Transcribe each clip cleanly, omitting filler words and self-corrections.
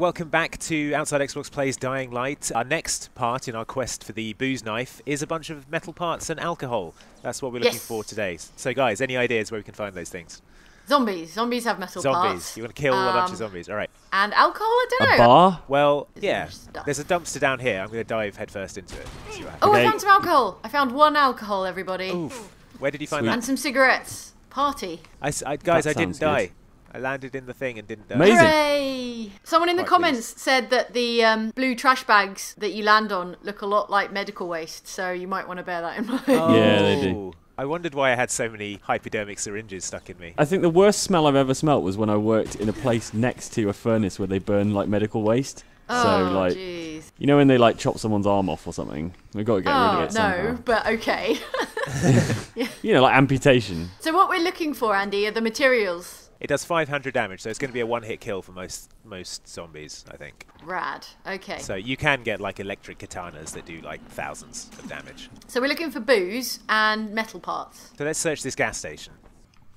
Welcome back to Outside Xbox Plays Dying Light. Our next part in our quest for the booze knife is a bunch of metal parts and alcohol. That's what we're looking for today. So guys, any ideas where we can find those things? Zombies. Zombies have metal parts. You want to kill a bunch of zombies. All right. And alcohol, I don't know. A bar? Well, yeah. There's a dumpster down here. I'm going to dive headfirst into it. See what I found some alcohol. I found one alcohol, everybody. Oof. Where did you find that? And some cigarettes. Party. Guys, I didn't die. Good. I landed in the thing and didn't die. Amazing. Hooray! Someone in the comments said that the blue trash bags that you land on look a lot like medical waste, so you might want to bear that in mind. Oh. Yeah, they do. I wondered why I had so many hypodermic syringes stuck in me. I think the worst smell I've ever smelt was when I worked in a place next to a furnace where they burn like medical waste. Oh, so, like, geez. You know when they like chop someone's arm off or something? We've got to get rid of it somehow. But okay. You know, like amputation. So what we're looking for, Andy, are the materials. It does 500 damage, so it's going to be a one-hit kill for most zombies, I think. Rad. Okay. So you can get like electric katanas that do like thousands of damage. So we're looking for booze and metal parts. So let's search this gas station.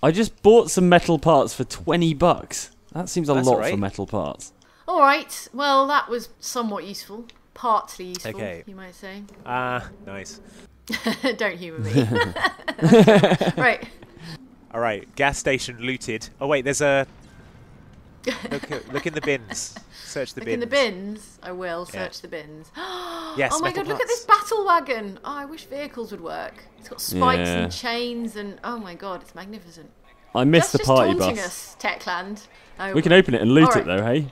I just bought some metal parts for 20 bucks. That seems a lot for metal parts. All right. Well, that was somewhat useful. Partly useful, you might say. Ah, nice. Don't humour me. Right. All right, gas station looted. Oh wait, there's a look in the bins. Search the bins. Look in the bins. I will search the bins. Yes. Oh my god, look at this battle wagon. Oh, I wish vehicles would work. It's got spikes and chains and oh my god, it's magnificent. I missed the party bus. That's just taunting us, Techland. Oh, we can open it and loot it though, hey?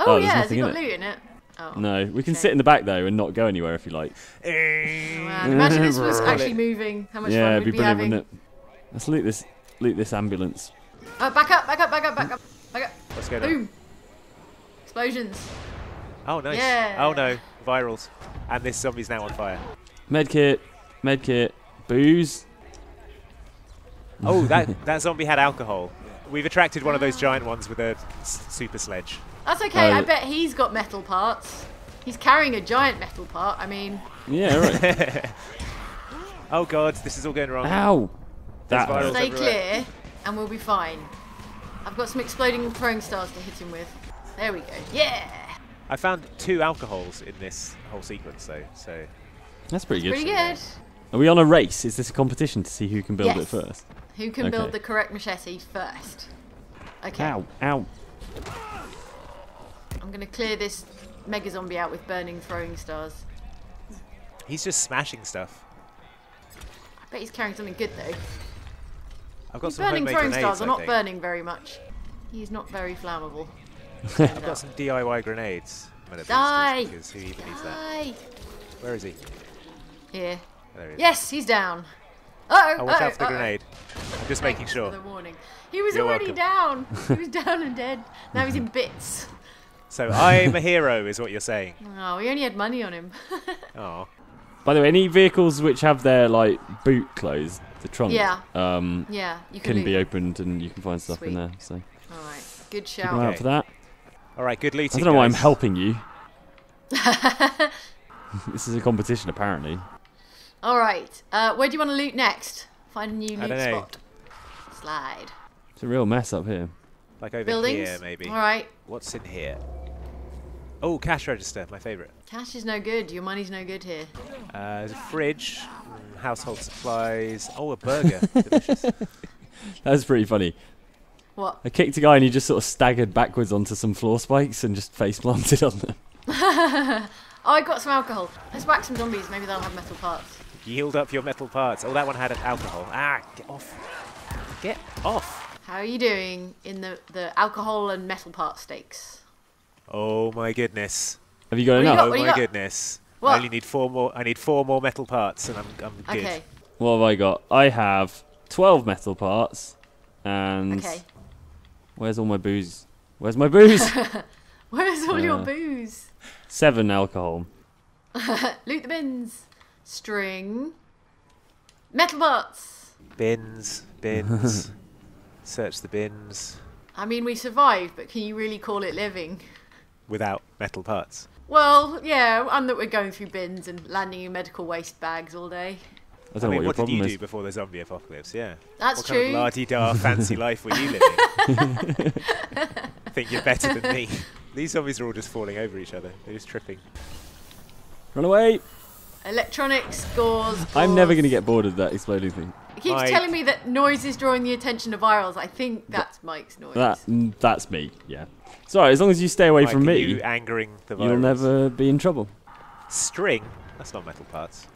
Oh yeah, has it got loot in it? Oh, no, we can sit in the back though and not go anywhere if you like. Oh, man. Imagine this was actually moving. How much fun we'd be having. Wouldn't it? Let's loot this. Loot this ambulance. Back up, back up, back up, back up, back up. Let's go. Boom. Explosions. Oh, nice. Yeah. Oh, no. Virals. And this zombie's now on fire. Medkit. Medkit. Booze. Oh, that zombie had alcohol. We've attracted one of those giant ones with a super sledge. That's okay. I bet he's got metal parts. He's carrying a giant metal part. I mean. Yeah, right. Oh, God. This is all going wrong. Ow. Stay clear, and we'll be fine. I've got some exploding throwing stars to hit him with. There we go. Yeah. I found two alcohols in this whole sequence, though. So that's pretty good. Pretty good. Are we on a race? Is this a competition to see who can build it first? Who can build the correct machete first? Okay. Ow! Ow! I'm gonna clear this mega zombie out with burning throwing stars. He's just smashing stuff. I bet he's carrying something good though. I've got some burning throwing stars are not burning very much. He's not very flammable. I've got some DIY grenades. Die! Who even needs that? Where is he? Here. There he is. Yes, he's down. Uh oh! Watch out for the grenade. I'm just making sure. For the warning. He was already down. He was down and dead. Now he's in bits. So I'm a hero, is what you're saying. Oh, we only had money on him. Oh. By the way, any vehicles which have their like boot closed, the trunk, you can be opened and you can find stuff in there. So, all right, good shout. Keep an eye out for that. All right, good looting. I don't know why I'm helping you. This is a competition, apparently. All right, where do you want to loot next? Find a new loot spot. Slide. It's a real mess up here. Like over here, maybe. All right. What's in here? Oh, cash register, my favourite. Cash is no good. Your money's no good here. There's a fridge, household supplies. Oh, a burger. Delicious. That was pretty funny. What? I kicked a guy and he just sort of staggered backwards onto some floor spikes and just face planted on them. Oh, I got some alcohol. Let's whack some zombies. Maybe they'll have metal parts. Yield up your metal parts. Oh, that one had alcohol. Ah, get off. Get off. How are you doing in the alcohol and metal part stakes? Oh my goodness! Have you got enough? Oh my goodness! What? I only need 4 more. I need 4 more metal parts, and I'm good. Okay. What have I got? I have 12 metal parts, and where's all my booze? Where's my booze? Where's all your booze? 7 alcohol. Loot the bins. String. Metal parts. Bins. Bins. Search the bins. I mean, we survived, but can you really call it living? Without metal parts. Well, yeah, and that we're going through bins and landing in medical waste bags all day. I don't know what did you do before the zombie apocalypse? Yeah, that's true. What kind of la-di-da fancy life were you living? Think you're better than me? These zombies are all just falling over each other. They're just tripping. Run away! Electronics scores. I'm never going to get bored of that exploding thing. It keeps telling me that noise is drawing the attention of virals. I think that's Mike's noise. That's me, yeah. Sorry, as long as you stay away from me, you angering the virals, you'll never be in trouble. String? That's not metal parts.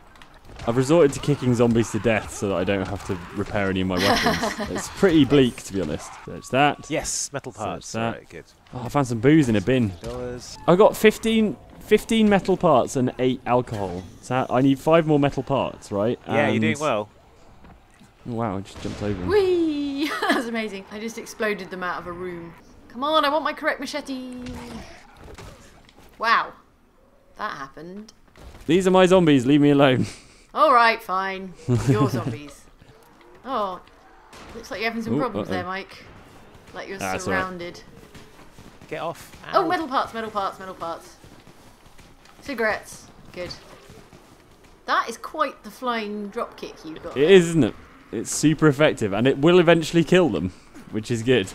I've resorted to kicking zombies to death so that I don't have to repair any of my weapons. It's pretty bleak, to be honest. Search that. Yes, metal parts. Search that. Right, good. Oh, I found some booze in a bin. I got 15 metal parts and 8 alcohol. So I need 5 more metal parts, right? Yeah, and you're doing well. Wow, I just jumped over. Whee! That's amazing. I just exploded them out of a room. Come on, I want my Korek Machete. Wow. That happened. These are my zombies. Leave me alone. All right, fine. Your zombies. Oh, looks like you're having some problems there, Mike. Like you're surrounded. Right. Get off. Ow. Oh, metal parts, metal parts, metal parts. Cigarettes. Good. That is quite the flying dropkick you've got. It is, isn't it? It's super effective, and it will eventually kill them, which is good.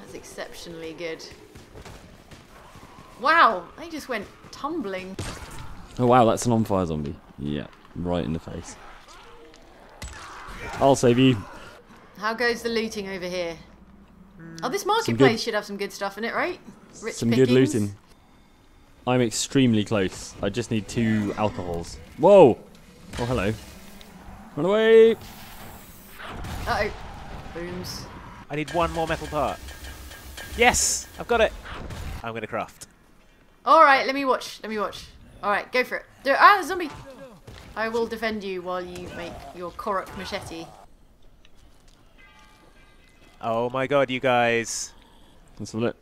That's exceptionally good. Wow, they just went tumbling. Oh wow, that's an on-fire zombie. Yeah, right in the face. I'll save you. How goes the looting over here? Oh, this marketplace should have some good stuff in it, right? Rich some pickings. Good looting. I'm extremely close. I just need 2 alcohols. Whoa! Oh, hello. Run away! Uh-oh. Booms. I need 1 more metal part. Yes! I've got it! I'm going to craft. Alright, let me watch. Let me watch. Alright, go for it. Ah, zombie! I will defend you while you make your Korek Machete. Oh my god, you guys. Let's have a look.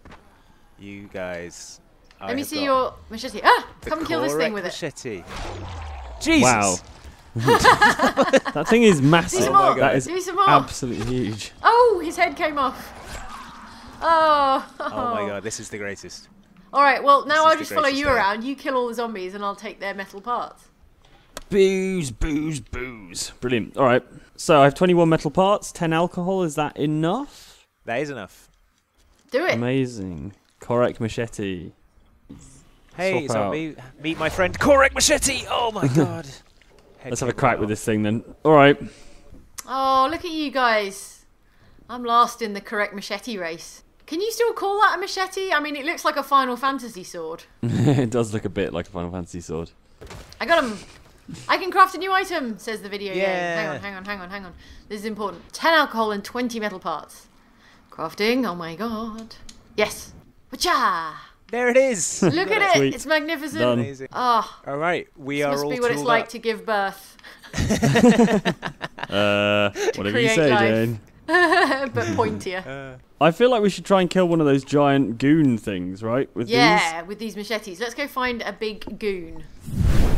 You guys. Let me see your machete. Ah! Come and kill this thing with it. Machete. Jesus! Wow. That thing is massive. Do some more. That is absolutely huge. Oh, his head came off. Oh. Oh my god, this is the greatest. Alright, well, now I'll just follow you around. You kill all the zombies and I'll take their metal parts. Booze, booze, booze. Brilliant. Alright, so I have 21 metal parts, 10 alcohol. Is that enough? That is enough. Do it. Amazing. Korek Machete. Hey, zombie, meet my friend Korek Machete. Oh my god. Let's have a crack with this thing then. Alright. Oh, look at you guys. I'm last in the Korek Machete race. Can you still call that a machete? I mean, it looks like a Final Fantasy sword. It does look a bit like a Final Fantasy sword. I got him! I can craft a new item, says the video game. Hang on, hang on, hang on, hang on. This is important. 10 alcohol and 20 metal parts. Crafting, oh my god. Yes! Wacha! There it is! Look at it! Sweet. It's magnificent! Amazing. Oh, alright, we are all tooled up. This must be what it's like to give birth. What do you say, Jane? But pointier. I feel like we should try and kill one of those giant goon things, right? With these machetes. Let's go find a big goon.